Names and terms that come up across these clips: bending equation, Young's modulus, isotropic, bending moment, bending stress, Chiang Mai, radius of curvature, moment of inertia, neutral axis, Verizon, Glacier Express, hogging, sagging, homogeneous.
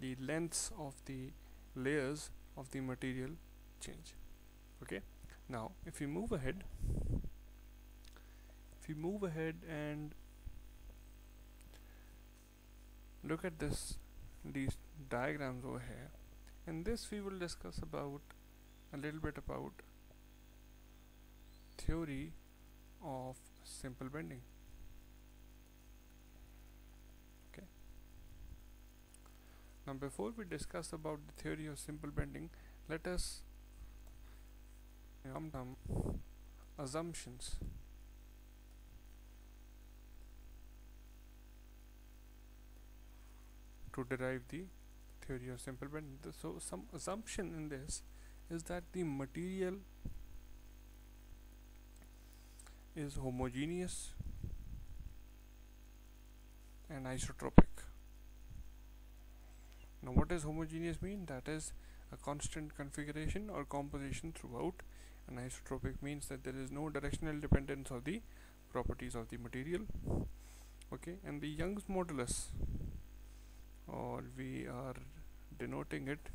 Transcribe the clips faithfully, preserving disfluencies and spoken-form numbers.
the lengths of the layers of the material change. Okay, now if we move ahead if we move ahead and look at this these diagrams over here, in this we will discuss about a little bit about theory of simple bending. Okay, now before we discuss about the theory of simple bending, let us come to assumptions. To derive the theory of simple bending, so some assumption in this is that the material is homogeneous and isotropic. Now what does homogeneous mean? That is a constant configuration or composition throughout, and isotropic means that there is no directional dependence of the properties of the material. Okay, and the Young's modulus, or we are denoting it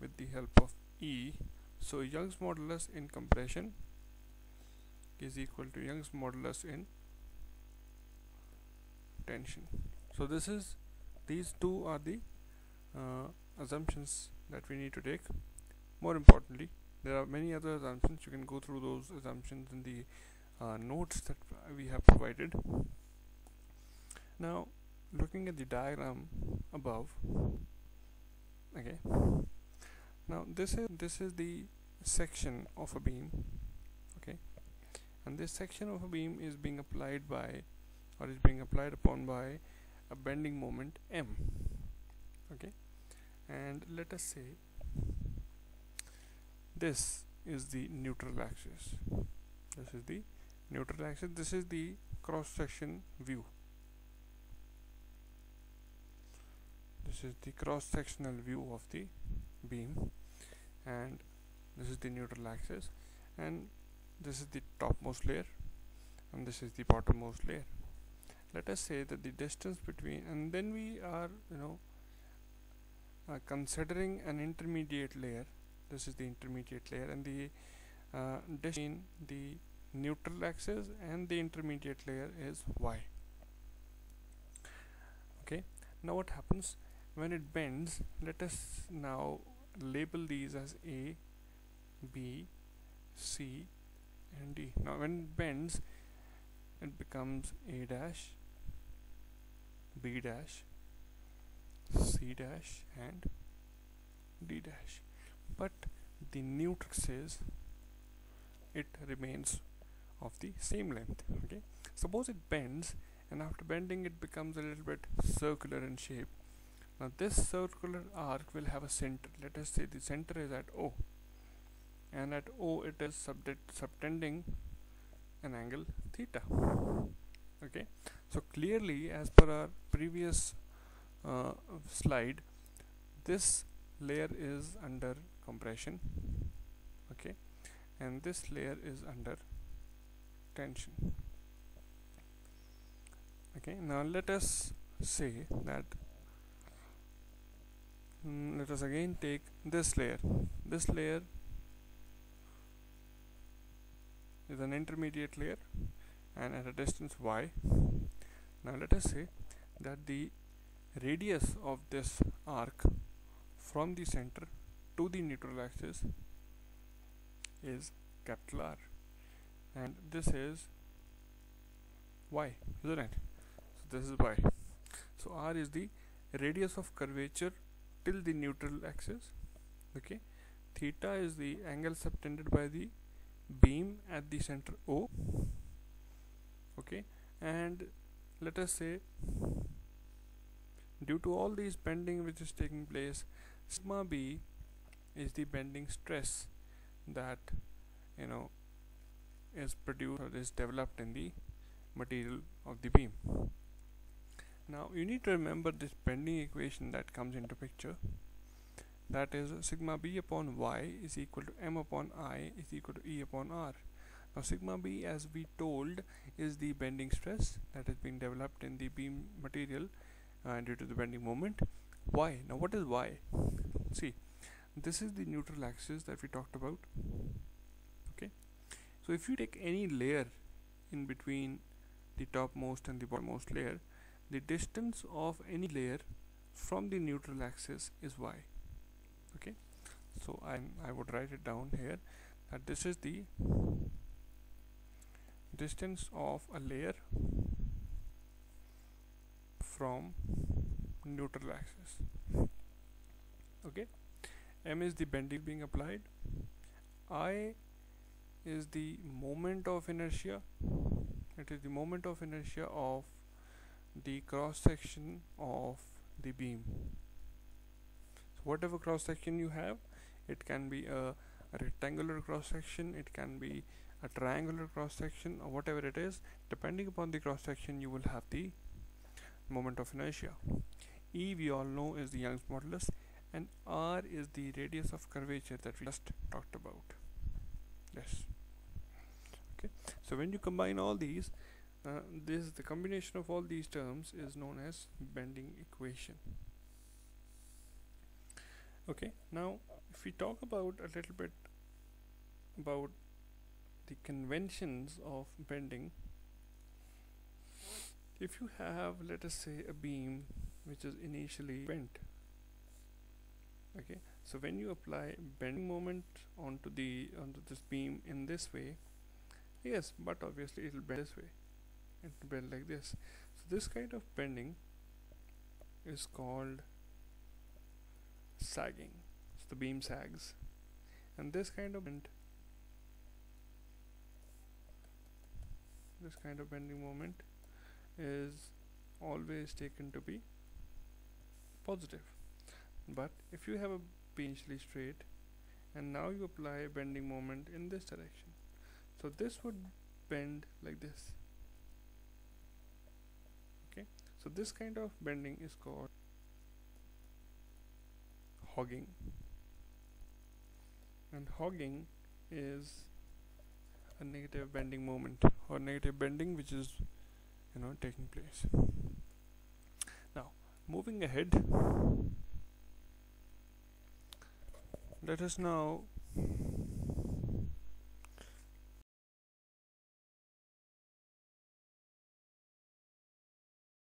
with the help of E. So Young's modulus in compression is equal to Young's modulus in tension. So this is these two are the uh, assumptions that we need to take. More importantly, there are many other assumptions. You can go through those assumptions in the uh, notes that we have provided. Now looking at the diagram above, okay, now this is this is the section of a beam, okay, and this section of a beam is being applied by or is being applied upon by a bending moment M. Okay, and let us say this is the neutral axis. This is the neutral axis. This is the cross section view. This is the cross-sectional view of the beam, and this is the neutral axis, and this is the topmost layer, and this is the bottommost layer. Let us say that the distance between, and then we are you know uh, considering an intermediate layer. This is the intermediate layer, and the uh, distance between the neutral axis and the intermediate layer is y. Okay, now what happens when it bends? Let us now label these as A, B, C, and D. Now when it bends, it becomes A dash, B dash, C dash, and D dash. But the neutral says it remains of the same length. Okay. Suppose it bends, and after bending it becomes a little bit circular in shape. Now this circular arc will have a center. Let us say the center is at O, and at O it is subtending an angle theta. Okay, so clearly, as per our previous uh, slide, this layer is under compression, okay, and this layer is under tension. Okay, now let us say that let us again take this layer. This layer is an intermediate layer and at a distance y. Now let us say that the radius of this arc from the center to the neutral axis is capital R, and this is y, isn't it? So this is y. So R is the radius of curvature till the neutral axis. Okay, theta is the angle subtended by the beam at the center O. Okay, and let us say due to all these bending which is taking place, sigma B is the bending stress that you know is produced or is developed in the material of the beam. Now you need to remember this bending equation that comes into picture, that is sigma B upon y is equal to M upon I is equal to E upon R. Now sigma B, as we told, is the bending stress that is being developed in the beam material uh, due to the bending moment, y. Now what is y? See, this is the neutral axis that we talked about. Okay, so if you take any layer in between the topmost and the bottommost layer, the distance of any layer from the neutral axis is y. Okay, so I'm, I would write it down here that this is the distance of a layer from neutral axis. Okay, m is the bending being applied, I is the moment of inertia, it is the moment of inertia of the cross section of the beam. So whatever cross section you have, it can be a, a rectangular cross section, it can be a triangular cross section, or whatever it is, depending upon the cross section you will have the moment of inertia. E, we all know, is the Young's modulus, and R is the radius of curvature that we just talked about. Yes. Okay, so when you combine all these, uh, this the combination of all these terms is known as bending equation. Okay, now if we talk about a little bit about the conventions of bending, if you have, let us say, a beam which is initially bent, okay, so when you apply bending moment onto the onto this beam in this way, yes, but obviously it will bend this way, it will bend like this. So this kind of bending is called sagging, so the beam sags, and this kind of bend, this kind of bending moment is always taken to be positive. But if you have a beam initially straight and now you apply a bending moment in this direction, so this would bend like this. Okay, so this kind of bending is called hogging, and hogging is a negative bending moment or negative bending which is you know taking place. Now moving ahead, let us now